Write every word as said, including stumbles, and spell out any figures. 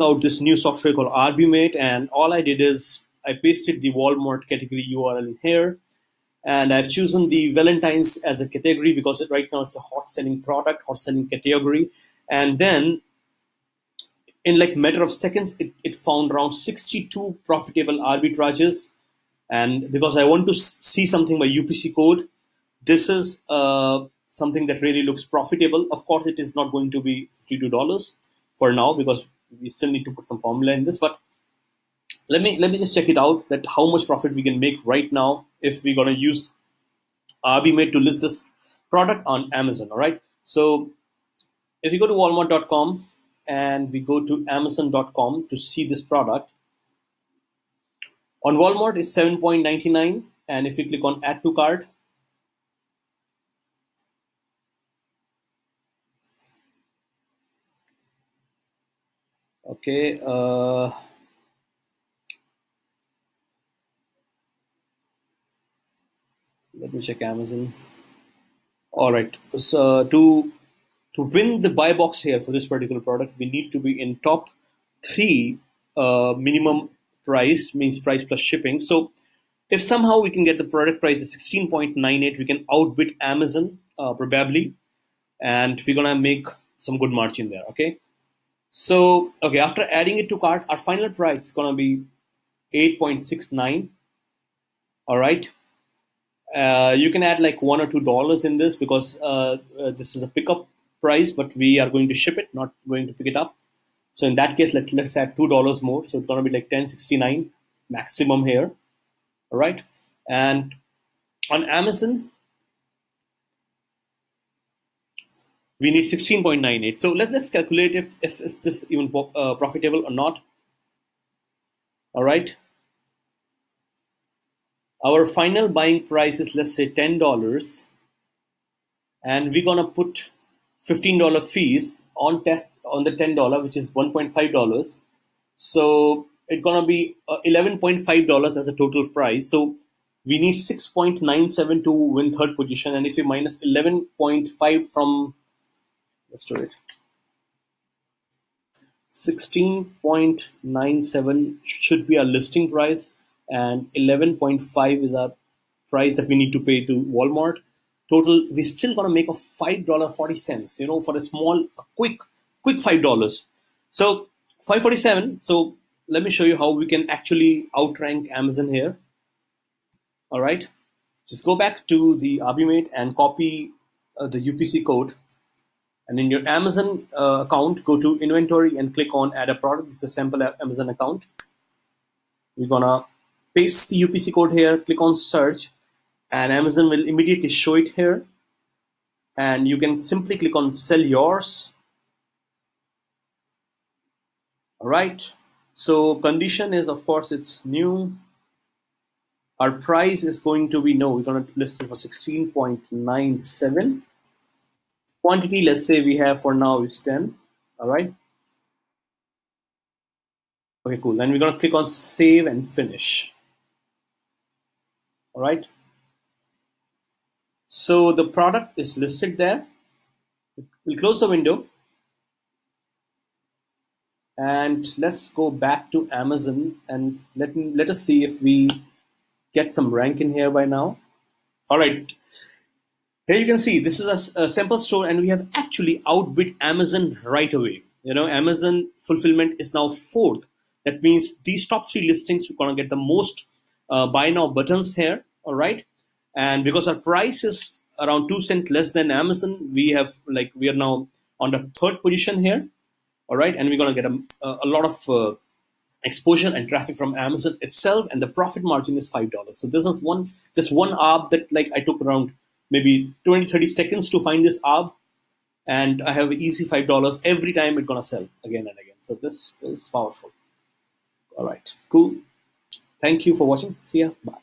out this new software called Arbimate, and all I did is I pasted the Walmart category U R L in here, and I've chosen the Valentines as a category because it, right now it's a hot selling product, hot selling category. And then in like matter of seconds, it, it found around sixty-two profitable arbitrages. And because I want to see something by U P C code, this is uh, something that really looks profitable. Of course, it is not going to be fifty-two dollars for now because we still need to put some formula in this, but let me let me just check it out, that how much profit we can make right now if we're gonna use Arbimate to list this product on Amazon. All right. So if you go to walmart dot com and we go to amazon dot com to see this product, on Walmart is seven ninety-nine, and if you click on Add to Cart, okay. Uh, Let me check Amazon. All right. So to to win the buy box here for this particular product, we need to be in top three uh, minimum price, means price plus shipping. So if somehow we can get the product price is sixteen ninety-eight, we can outbid Amazon uh, probably, and we're gonna make some good margin there. Okay. So okay, after adding it to cart, our final price is gonna be eight sixty-nine. All right. Uh, you can add like one or two dollars in this because uh, uh, this is a pickup price, but we are going to ship it, not going to pick it up. So in that case, let, let's add two dollars more. So it's going to be like ten sixty-nine maximum here. All right. And on Amazon, we need sixteen ninety-eight. So let's just calculate if, if is this even uh, profitable or not. All right. Our final buying price is, let's say, ten dollars, and we're gonna put fifteen dollar fees on test on the ten dollar, which is one point five dollars. So it's gonna be eleven point five dollars as a total price. So we need six ninety-seven to win third position, and if you minus eleven point five from, let's do it, sixteen ninety-seven should be our listing price, and eleven point five is our price that we need to pay to Walmart. Total, we're still gonna make a five dollars and forty cents, you know, for a small, a quick, quick five dollars. So five forty-seven. So let me show you how we can actually outrank Amazon here. All right, just go back to the Arbimate and copy uh, the U P C code. And in your Amazon uh, account, go to inventory and click on add a product. This is a sample Amazon account. We're gonna paste the U P C code here, click on search, and Amazon will immediately show it here. And you can simply click on sell yours. All right. So condition is, of course, it's new. Our price is going to be, no, we're going to list it for sixteen ninety-seven. Quantity, let's say we have for now is ten. All right. Okay, cool. Then we're going to click on save and finish. All right. So the product is listed there. We'll close the window. And let's go back to Amazon and let, let us see if we get some rank in here by now. All right. Here you can see this is a, a sample store, and we have actually outbid Amazon right away. You know, Amazon fulfillment is now fourth. That means these top three listings, we're going to get the most uh, buy now buttons here. All right. And because our price is around two cents less than Amazon, we have like we are now on the third position here. All right. And we're going to get a, a lot of uh, exposure and traffic from Amazon itself. And the profit margin is five dollars. So this is one this one arb that like I took around maybe twenty, thirty seconds to find this arb. And I have an easy five dollars every time it's going to sell again and again. So this is powerful. All right, cool. Thank you for watching. See ya. Bye.